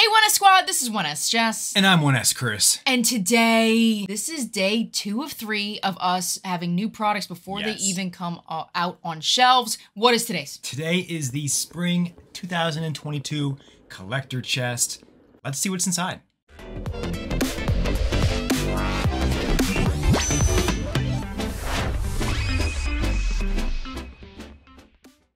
Hey 1S Squad, this is 1S Jess. And I'm 1S Chris. And today, this is day 2 of 3 of us having new products before they even come out on shelves. What is today's? Today is the Spring 2022 Collector Chest. Let's see what's inside.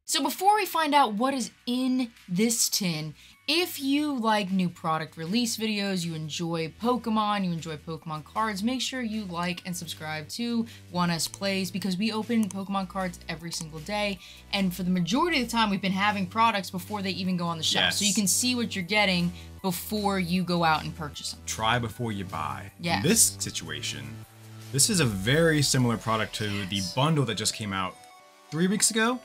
So before we find out what is in this tin, if you like new product release videos, you enjoy Pokemon cards, make sure you like and subscribe to 1S Plays because we open Pokemon cards every single day. And for the majority of the time, we've been having products before they even go on the shelf. Yes. So you can see what you're getting before you go out and purchase them. Try before you buy. Yes. In this situation, this is a very similar product to the bundle that just came out 3 weeks ago.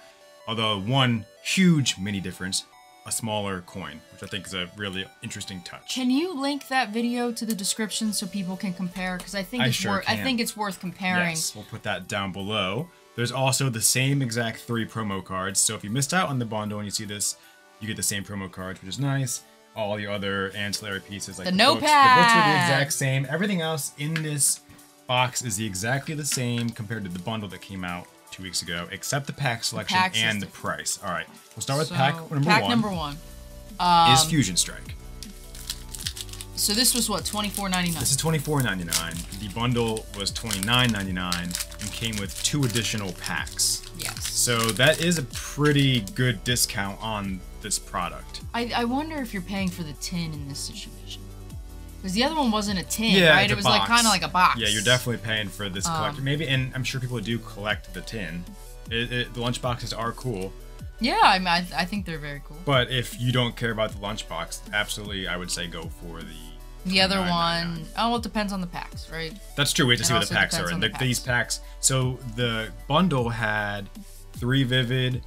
Although one huge mini difference, a smaller coin, which I think is a really interesting touch. Can you link that video to the description so people can compare? Because I think I think it's worth comparing. Yes, we'll put that down below. There's also the same exact 3 promo cards. So if you missed out on the bundle and you see this, you get the same promo cards, which is nice. All the other ancillary pieces, like the notepad, the books are the exact same. Everything else in this box is exactly the same compared to the bundle that came out 2 weeks ago, except the pack selection and the price. All right, we'll start with pack number one. Is Fusion Strike. So this was what, $24.99? This is $24.99. The bundle was $29.99 and came with 2 additional packs. Yes. So that is a pretty good discount on this product. I wonder if you're paying for the tin in this situation. Because the other one wasn't a tin, right? It was like kind of like a box. Yeah, you're definitely paying for this collector. Maybe, and I'm sure people do collect the tin. The lunch boxes are cool. Yeah, I mean, I think they're very cool. But if you don't care about the lunch box, absolutely, I would say go for the other one. Oh, well, it depends on the packs, right? That's true. We have to see what the packs are. And these packs. So the bundle had 3 Vivid,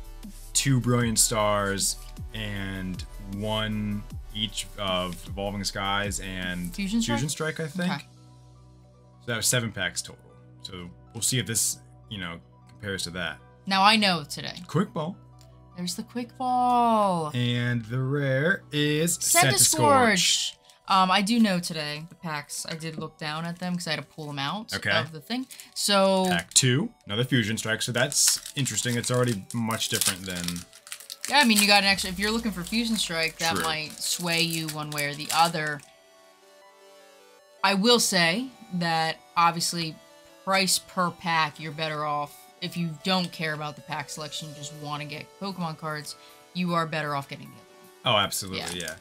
2 Brilliant Stars, and 1. Each of Evolving Skies and Fusion Strike, I think. Okay. So that was 7 packs total. So we'll see if this, you know, compares to that. Now I know today. Quick Ball. There's the Quick Ball. And the rare is Centiskorch. I do know today the packs. I did look down at them because I had to pull them out of the thing. So pack 2, another Fusion Strike. So that's interesting. It's already much different than. Yeah, I mean, you got an extra. If you're looking for Fusion Strike, that might sway you one way or the other. I will say that, obviously, price per pack, you're better off. If you don't care about the pack selection, you just want to get Pokemon cards, you are better off getting the other one. Oh, absolutely, yeah.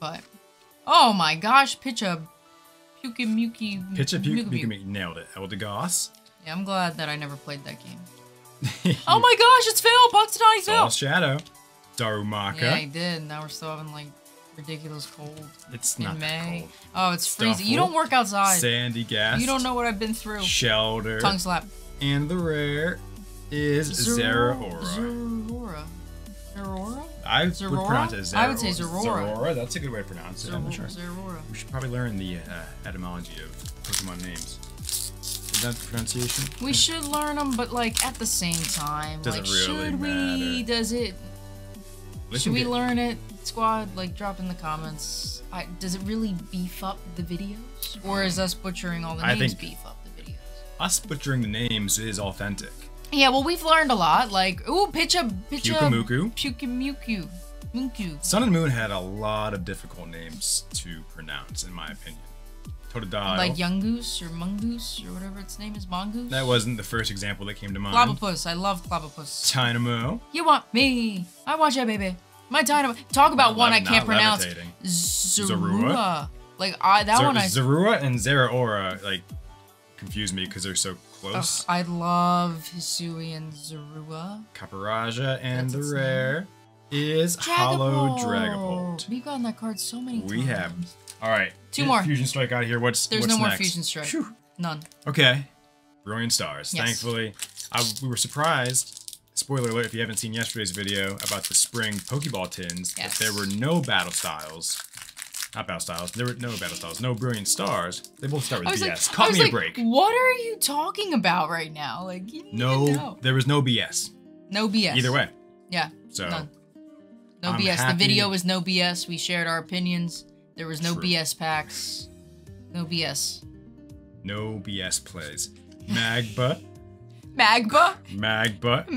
But, oh my gosh, Pichamuku nailed it. Eldegoss. Yeah, I'm glad that I never played that game. Oh my gosh, it's Phil! Bugsnotty Phil! All Shadow. Darumaka. Yeah, he did. Now we're still having like ridiculous cold. It's not that cold. Oh, it's Stuffle. Freezing. You don't work outside. Sandygast. You don't know what I've been through. Shelter. Tongue slap. And the rare is Zeraora. Zeraora. Zeraora? I would pronounce it Zeraora. I would say Zeraora. Zeraora, that's a good way to pronounce it. I'm sure. Zeraora. We should probably learn the etymology of Pokemon names. That pronunciation? We should learn them, but like at the same time. Does like, it really matter? Should we learn it, squad? Like, drop in the comments. Does it really beef up the videos? Or is us butchering all the names beef up the videos? Us butchering the names is authentic. Yeah, well, we've learned a lot. Like, ooh, Pichamuku. Sun and Moon had a lot of difficult names to pronounce, in my opinion. Like Yungoos or Mungoose or whatever its name is, Mongoose? That wasn't the first example that came to mind. Clobbopus, I love Clobbopus. Tynamoo. You want me, I want you, baby. My Tynamoo. Talk about one I can't pronounce. Zorua. Like, that one I... Zorua and Zeraora, like, confuse me because they're so close. I love Hisuian Zorua. Caparaja, and the rare is Hollow Dragapult. We've gotten that card so many times. We have. All right, 2 more. Fusion Strike out of here. What's next? Fusion Strike. Whew. None. Okay. Brilliant Stars. Yes. Thankfully, we were surprised. Spoiler alert, if you haven't seen yesterday's video about the spring Pokeball tins, that there were no Battle Styles. Not Battle Styles. There were no Battle Styles. No Brilliant Stars. They both start with BS. Cut me a break. What are you talking about right now? Like, you didn't even know. There was no BS. No BS. Either way. Yeah, so. None. No I'm BS. Happy. The video was no BS. We shared our opinions. There was no True. BS packs. No BS. No BS plays. Magba. Magba. Magba.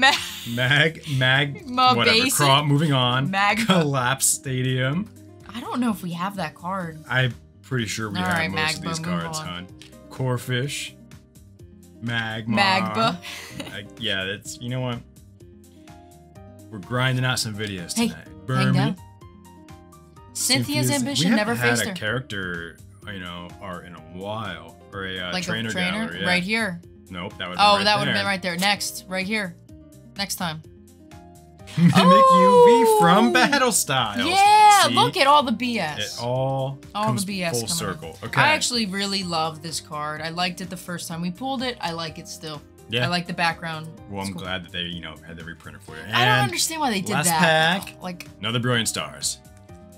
Magma whatever. Basic. Moving on. Magma. Collapse Stadium. I don't know if we have that card. I'm pretty sure we have right, most Magma, of these cards, hon. Corfish. Magmar. Magba. Yeah, that's, you know what? We're grinding out some videos tonight. Hey, Burmy. Cynthia's ambition never faced her. We haven't had a character, you know, art in a while. Or a like trainer gallery. Yeah. Right here. Nope, that would have been right there. Oh, that would have been right there. Next, right here. Next time. Mimic UV from Battle Styles. Yeah, see? Look at all the BS. It all comes the BS full circle. Up. Okay. I actually really love this card. I liked it the first time we pulled it. I like it still. Yeah. I like the background. Well, I'm glad that they, you know, had the reprinter for you. And I don't understand why they did that. Pack. Like another Brilliant Stars.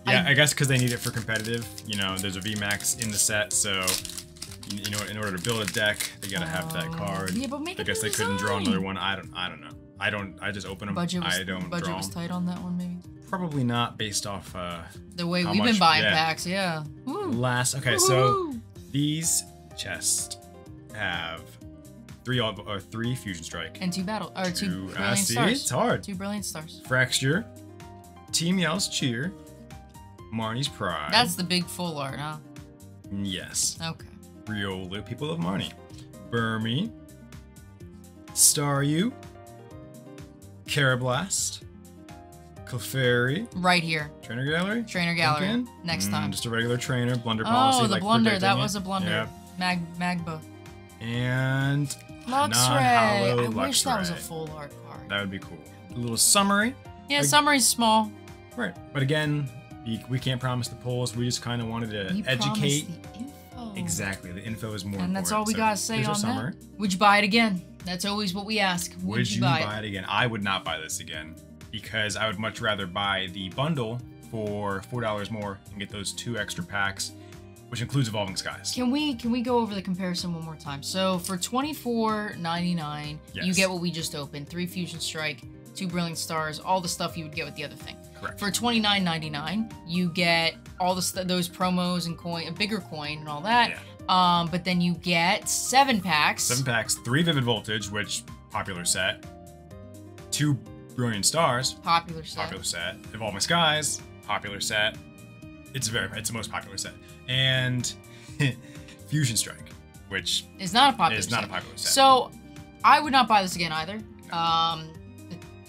Yeah, I guess because they need it for competitive. You know, there's a VMAX in the set, so you know, in order to build a deck, they gotta have that card. Yeah, but make I guess they couldn't draw another one. I don't know. I just open them. Budget was tight on that one, maybe. Probably not based off the way we've been buying packs. Yeah. Ooh. So these chests have three Fusion Strike and two Brilliant Stars. It's hard. Two Brilliant Stars. Fracture, Team Yell's Cheer, Marnie's Pride. That's the big full art, huh? Yes. Okay. Riola, people of Marnie, Burmy, Staryu. Carablast, Clefairy. Right here. Trainer gallery. Trainer gallery. Lincoln. Next time. Just a regular trainer. Blunder policy. Oh, the blunder. That was a blunder. Yeah. Magba. And Luxray. I wish that was a full art card. That would be cool. A little summary. Yeah, summary's small. Right, but again, we can't promise the polls. We just kind of wanted to educate. The info. Exactly. The info is more important. And that's all we gotta say on that. Would you buy it again? That's always what we ask. Would you buy it again? I would not buy this again because I would much rather buy the bundle for $4 more and get those two extra packs, which includes Evolving Skies. Can we go over the comparison one more time? So for $24.99, you get what we just opened: 3 Fusion Strike, 2 Brilliant Stars, all the stuff you would get with the other thing. Correct. For $29.99, you get all those promos and coin, a bigger coin, and all that. Yeah. But then you get 7 packs. 7 packs, 3 Vivid Voltage, which popular set, 2 Brilliant Stars, popular set, Evolving Skies, popular set. It's the most popular set, and Fusion Strike, which is not a popular set. So I would not buy this again either. No.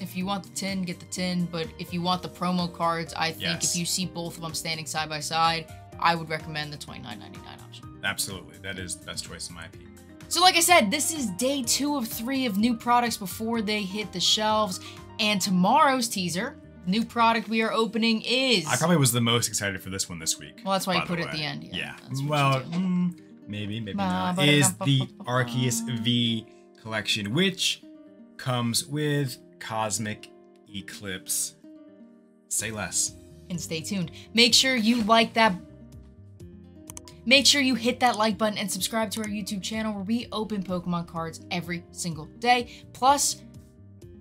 If you want the tin, get the tin. But if you want the promo cards, I think if you see both of them standing side by side, I would recommend the $29.99 option. Absolutely. That is the best choice in my opinion. So like I said, this is day 2 of 3 of new products before they hit the shelves. And tomorrow's teaser, new product we are opening is... I probably was the most excited for this one this week. Well, that's why you put it at the end. Yeah. Well, maybe not. Is the Arceus V collection, which comes with Cosmic Eclipse. Say less. And stay tuned. Make sure you like that... Make sure you hit that like button and subscribe to our YouTube channel where we open Pokemon cards every single day. Plus,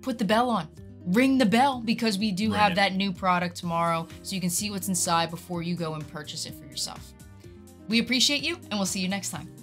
put the bell on. Ring the bell because we do have that new product tomorrow so you can see what's inside before you go and purchase it for yourself. We appreciate you and we'll see you next time.